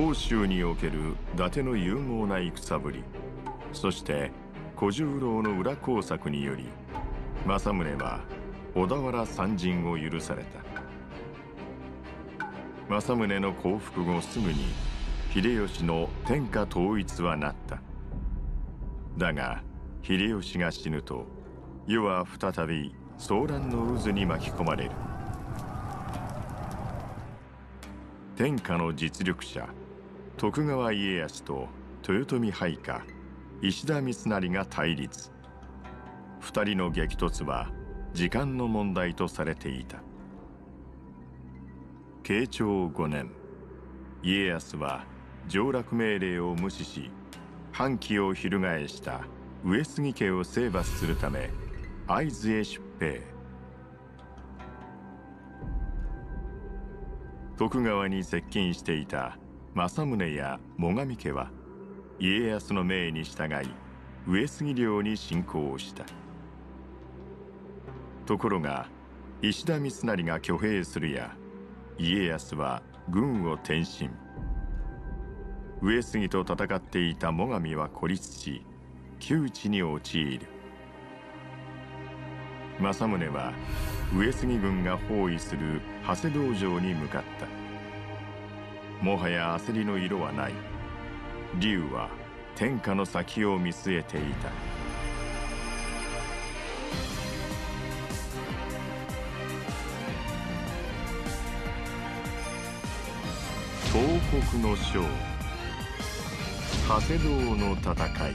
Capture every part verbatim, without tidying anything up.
欧州における伊達の勇猛な戦ぶり、そして小十郎の裏工作により政宗は小田原参陣を許された。政宗の降伏後すぐに秀吉の天下統一はなった。だが秀吉が死ぬと世は再び騒乱の渦に巻き込まれる。天下の実力者徳川家康と豊臣配下石田三成が対立。二人の激突は時間の問題とされていた。慶長五年、家康は上洛命令を無視し反旗を翻した上杉家を征伐するため会津へ出兵。徳川に接近していた政宗や最上家は家康の命に従い上杉領に侵攻した。ところが石田三成が挙兵するや家康は軍を転進。上杉と戦っていた最上は孤立し窮地に陥る。政宗は上杉軍が包囲する長谷道場に向かった。もはや焦りの色はない。龍は天下の先を見据えていた。東北の将長谷堂の戦い。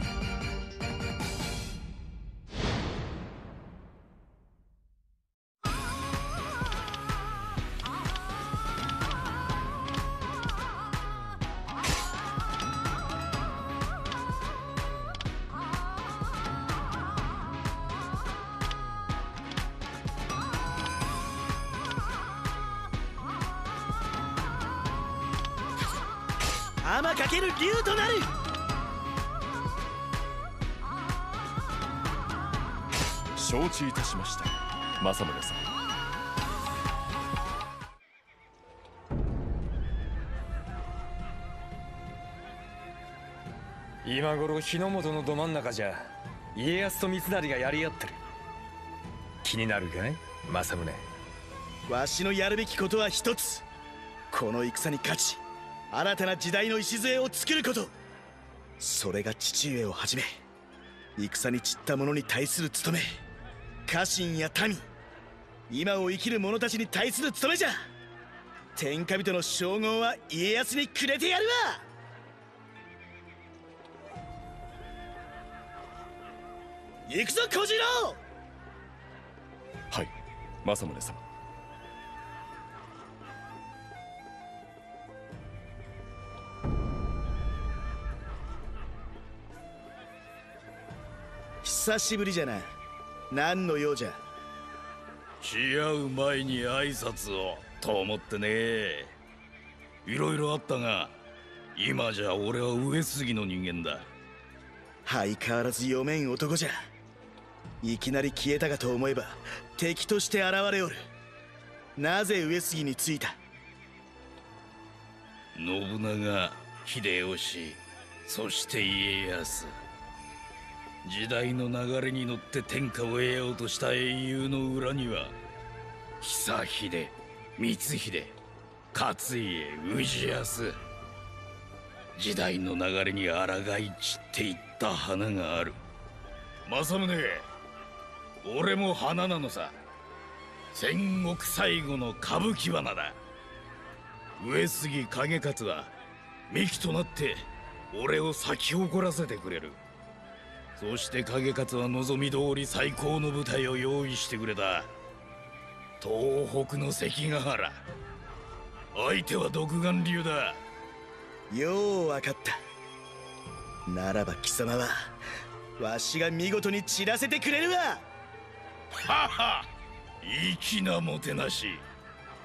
天かける竜となる。承知いたしました、政宗さん。今頃日の本のど真ん中じゃ家康と三成がやり合ってる。気になるかい、政宗。わしのやるべきことは一つ。この戦に勝ち新たな時代の礎を作ること。それが父上をはじめ戦に散った者に対する務め、家臣や民、今を生きる者たちに対する務めじゃ。天下人の称号は家康にくれてやるわ。行くぞ小次郎。はい、政宗様。久しぶりじゃな。何の用じゃ。来合う前に挨拶をと思ってね。いろいろあったが今じゃ俺は上杉の人間だ。相変わらず読めん男じゃ。いきなり消えたかと思えば敵として現れおる。なぜ上杉についた。信長、秀吉、そして家康、時代の流れに乗って天下を得ようとした英雄の裏には久秀、光秀、勝家、氏康、時代の流れに抗い散っていった花がある。政宗、俺も花なのさ。戦国最後の歌舞伎花だ。上杉景勝は幹となって俺を咲き誇らせてくれる。そして景勝は望み通り最高の舞台を用意してくれた。東北の関ヶ原、相手は独眼竜だ。よう分かった。ならば貴様はわしが見事に散らせてくれるわ。はは、粋なもてなし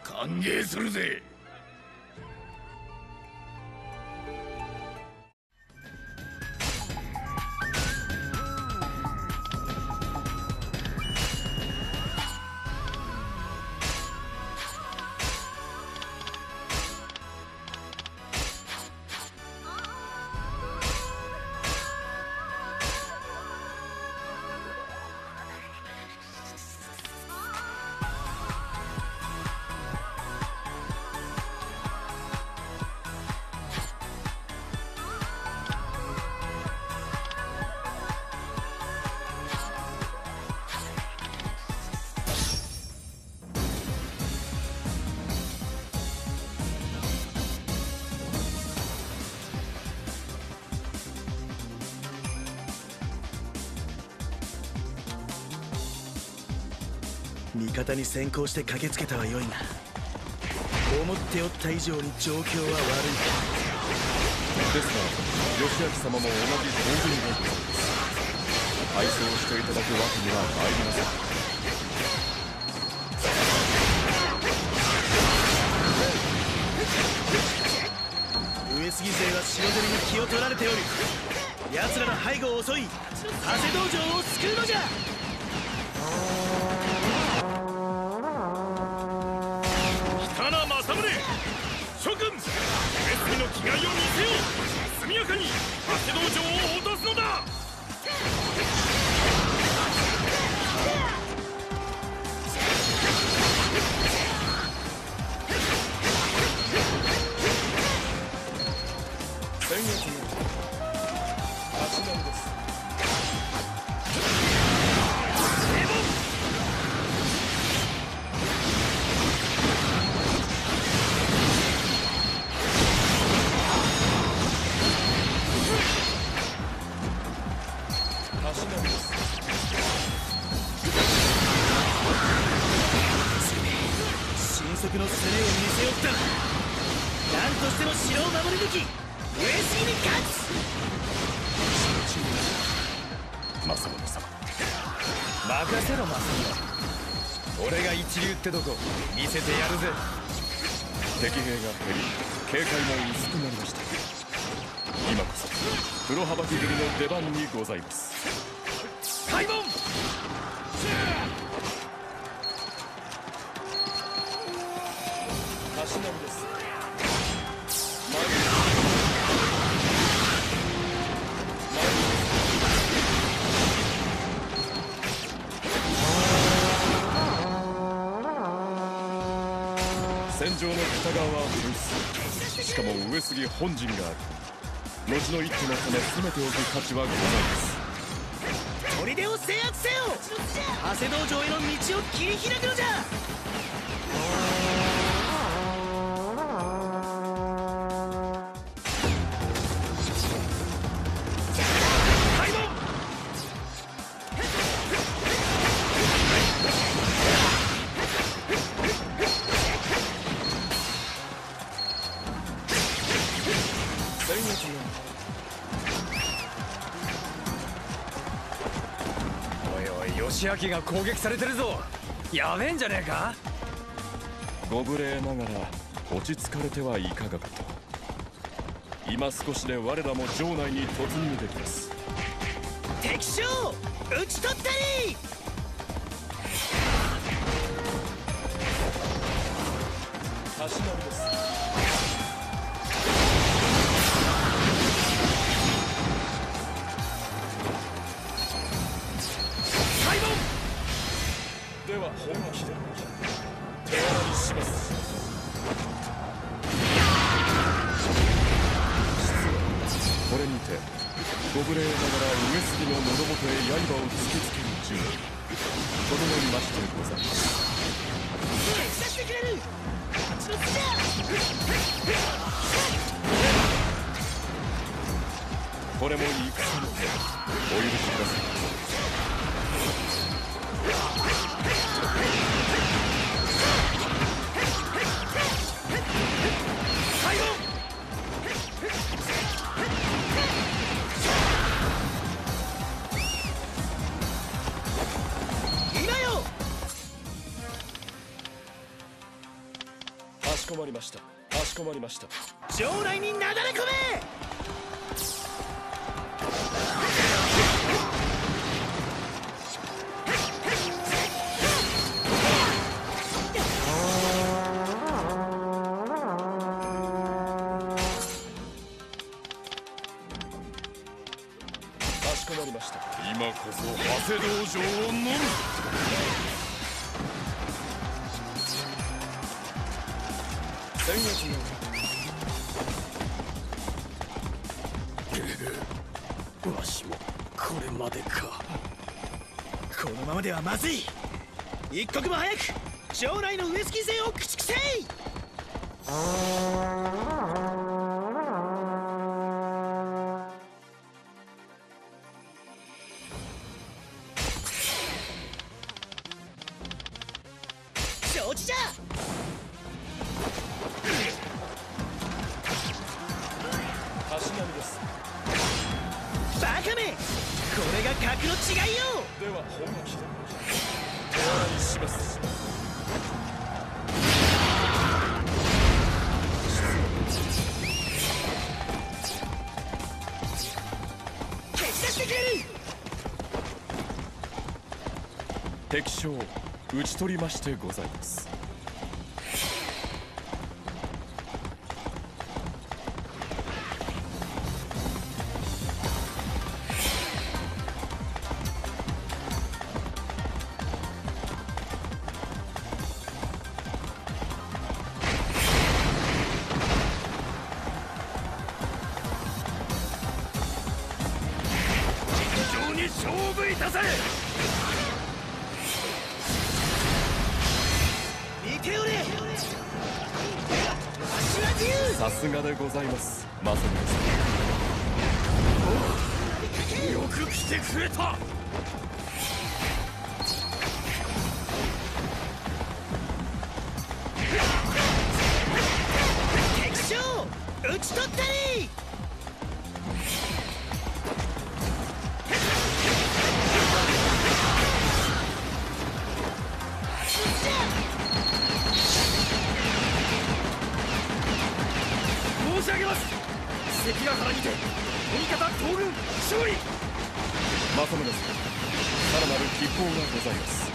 歓迎するぜ。味方に先行して駆けつけたはよいが、思っておった以上に状況は悪い。ですが義明様も同じ同軍だったのです。敗走していただくわけには参りません。上杉勢は白鳥に気を取られておる。奴らの背後を襲い汗道場を救うのじゃ。北名正宗諸君、上杉の気概を見せよう。速やかに汗道場を落とすのだ。戦役の足並みです。神速の攻めを見せよった。何としても城を守り抜き上杉に勝つ。正宗様、任せろ正宗。俺が一流ってとこ見せてやるぜ。敵兵が減り警戒も薄くなりました。今こそ黒羽ばき組の出番にございます。開門。足並みです。戦場の北側は封鎖、しかも上杉本陣がある。後の一手のため攻めておく価値はございます。砦を制圧せよ。長谷道場への道を切り開くのじゃ。義明が攻撃されてるぞ。やべえんじゃねえか。ご無礼ながら落ち着かれてはいかがかと。今少しで我らも城内に突入できます。敵将討ち取ったり。足並みです。では本気で手荒にします。これにてご無礼ながら上杉の喉元へ刃を突きつける準備整いましてございます。してくれる。これも戦の手、お許しください。かしこまりました。かしこまりました。城内になだれ込め。今こそ長谷道場を飲む。戦役の手わしもこれまでか。このままではまずい。一刻も早く城内の上杉勢を駆逐せい。ちじゃ。足並みです。バカめ。これが格の違いよ。では本気でお願いします。消し出してくれる。敵将討ち取りましてございます。尋常に勝負いたせ。さすがでございますマサミです。よく来てくれた。敵将討ち取ったり。関ヶ原にて味方東軍勝利。政宗様、さらなる吉報がございます。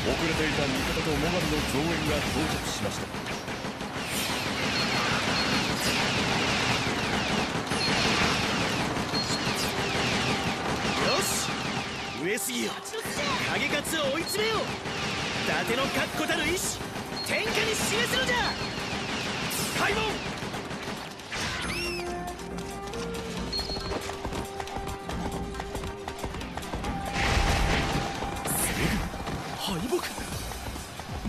遅れていた味方とモガルの増援が到着しました。よし上杉よ、影勝を追い詰めよう。伊達の確固たる意志、天下に示すのじゃ。開門。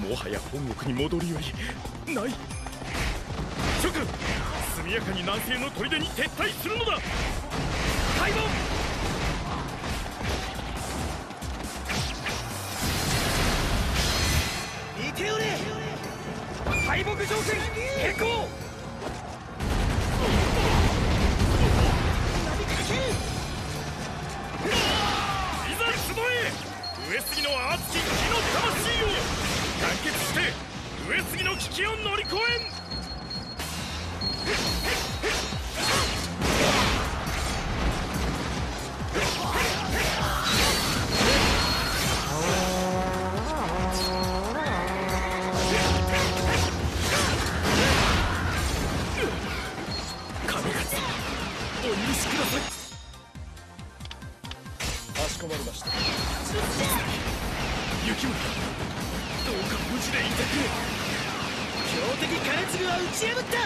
もはや本国に戻りよりない。諸君、速やかに南西の砦に撤退するのだ。開門。行けよれ。敗北条件変更。いざ出動へ。上杉の熱き火の魂を団結して上杉の危機を乗り越えん。神勝お許しください。かしこまりました。雪村、どうか無事でいてくれ。強敵金継は打ち破った。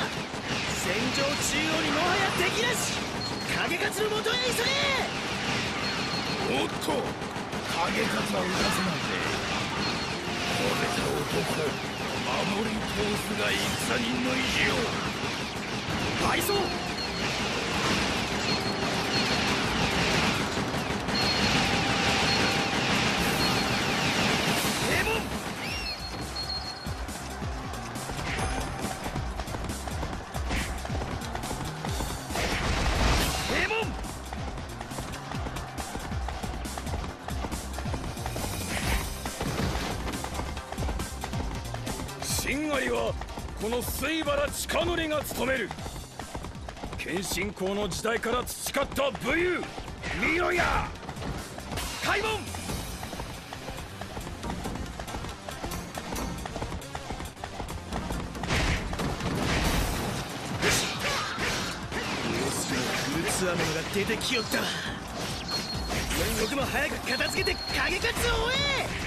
戦場中央にもはや敵なし。影勝のもとへ急げ。おっと、影勝は打たせないぜ。これじゃ男守り通すが戦人の意地よ。倍増はこの水原近則が務める。謙信公の時代から培った武勇見ろや。開門。上杉のフルツアメが出てきよった。一刻も早く片付けて影勝を追え。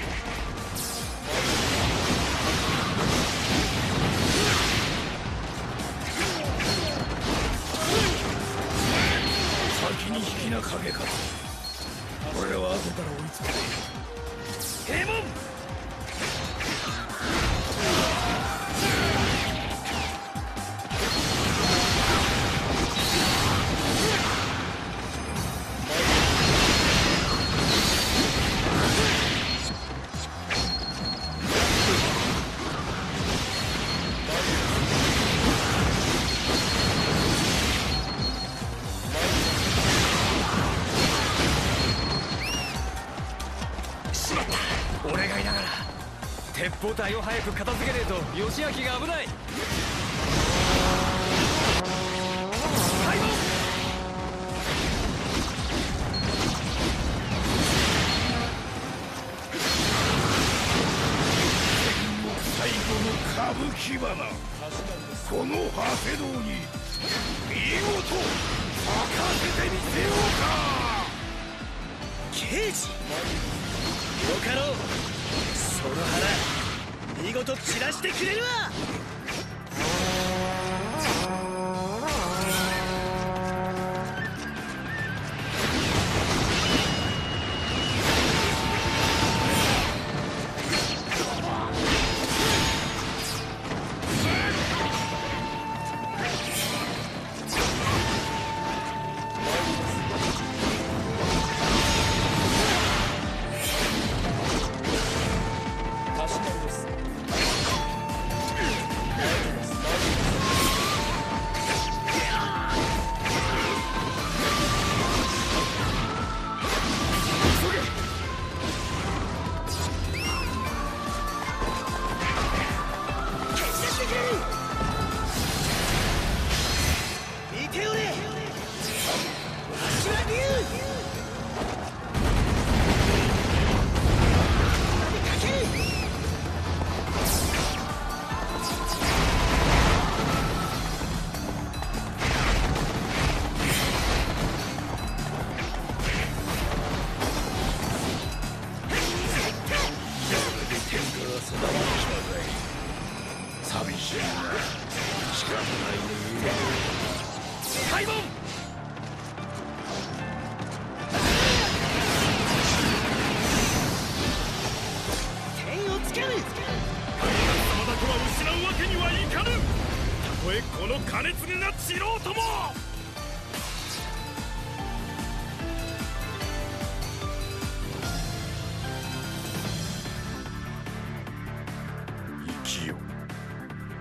先に引きな影か。俺は後から追いつく。閉門。鉄砲隊を早く片付けねえと義明が危ない。解放。最後の歌舞伎花、このハセドウに見事任せてみせようか。刑事よかろう。この花見事散らしてくれるわ。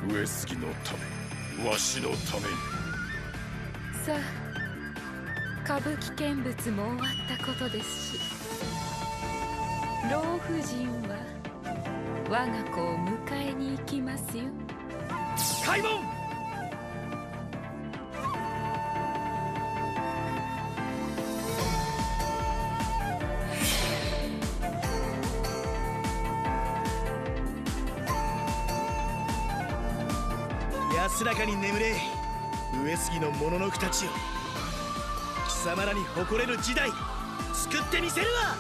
上杉のため、わしのために。さあ、歌舞伎見物も終わったことですし、老婦人は我が子を迎えに行きますよ。開門。安らかに眠れ、上杉のモノノフたちよ。貴様らに誇れる時代、作ってみせるわ。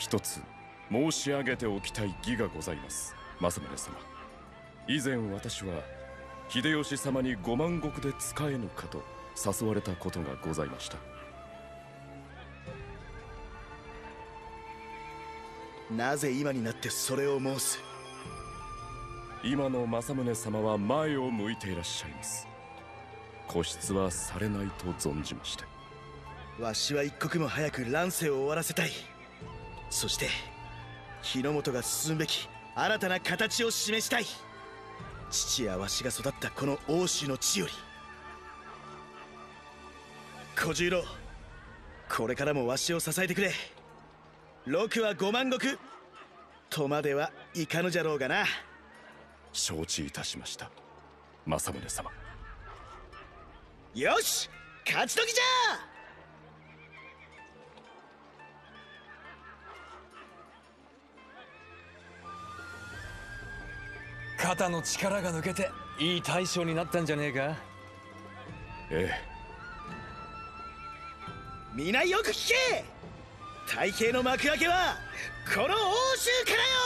一つ申し上げておきたい義がございます、政宗様。以前私は秀吉様に五万石で使えぬかと誘われたことがございました。なぜ今になってそれを申す？今の政宗様は前を向いていらっしゃいます。固執はされないと存じまして。わしは一刻も早く乱世を終わらせたい。そして日の本が進むべき新たな形を示したい。父やわしが育ったこの欧州の地より。小十郎、これからもわしを支えてくれ。六は五万石とまではいかぬじゃろうがな。承知いたしました、政宗様。よし、勝ち時じゃ。肩の力が抜けていい大将になったんじゃねえか。ええ、皆よく聞け。大慶の幕開けはこの欧州からよ。